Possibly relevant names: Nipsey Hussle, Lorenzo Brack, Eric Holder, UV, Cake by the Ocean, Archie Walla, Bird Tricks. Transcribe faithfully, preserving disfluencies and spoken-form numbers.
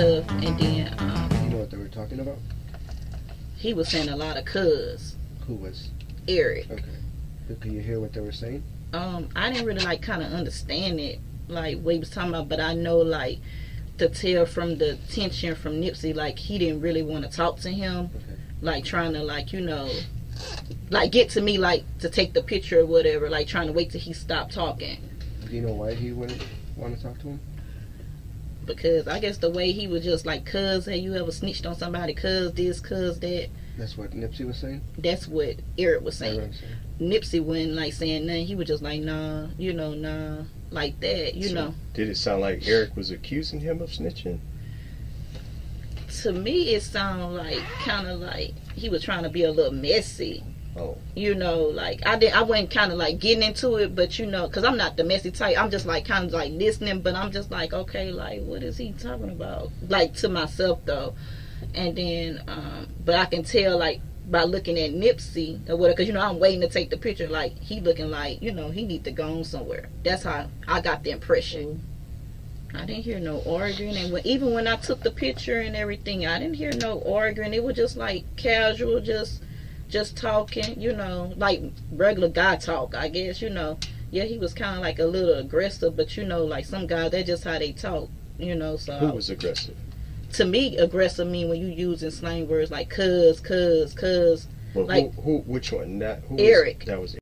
stuff, and then um, you know what they were talking about? He was saying a lot of cuz. Who was? Eric. Okay. Could you hear what they were saying? Um, I didn't really like kind of understand it, like what he was talking about, but I know like to tell from the tension from Nipsey, like he didn't really want to talk to him, okay. Like trying to like you know, like get to me like to take the picture or whatever, like trying to wait till he stopped talking. Do you know why he wouldn't want to talk to him? Because I guess the way he was just like, cuz, have you ever snitched on somebody? Cuz this, cuz that. That's what Nipsey was saying? That's what Eric was saying. Eric was saying. Nipsey wasn't like saying nothing. He was just like, nah, you know, nah, like that, you so know. Did it sound like Eric was accusing him of snitching? To me, it sounded like kind of like he was trying to be a little messy. Oh. You know, like I did, I wasn't kind of like getting into it, but you know, cause I'm not the messy type. I'm just like kind of like listening, but I'm just like, okay, like what is he talking about? Like to myself though, and then, um, but I can tell like by looking at Nipsey or whatever, cause you know I'm waiting to take the picture. Like he looking like you know he need to go on somewhere. That's how I got the impression. I didn't hear no arguing, and when, even when I took the picture and everything, I didn't hear no arguing. It was just like casual, just. just talking, you know, like regular guy talk, I guess, you know. Yeah, he was kind of like a little aggressive, but you know, like some guys, that's just how they talk, you know. So who was aggressive? To me, aggressive mean when you using slang words like cuz, cuz, cuz. Well, like who, who, which one? That who Eric. Was, that was Eric.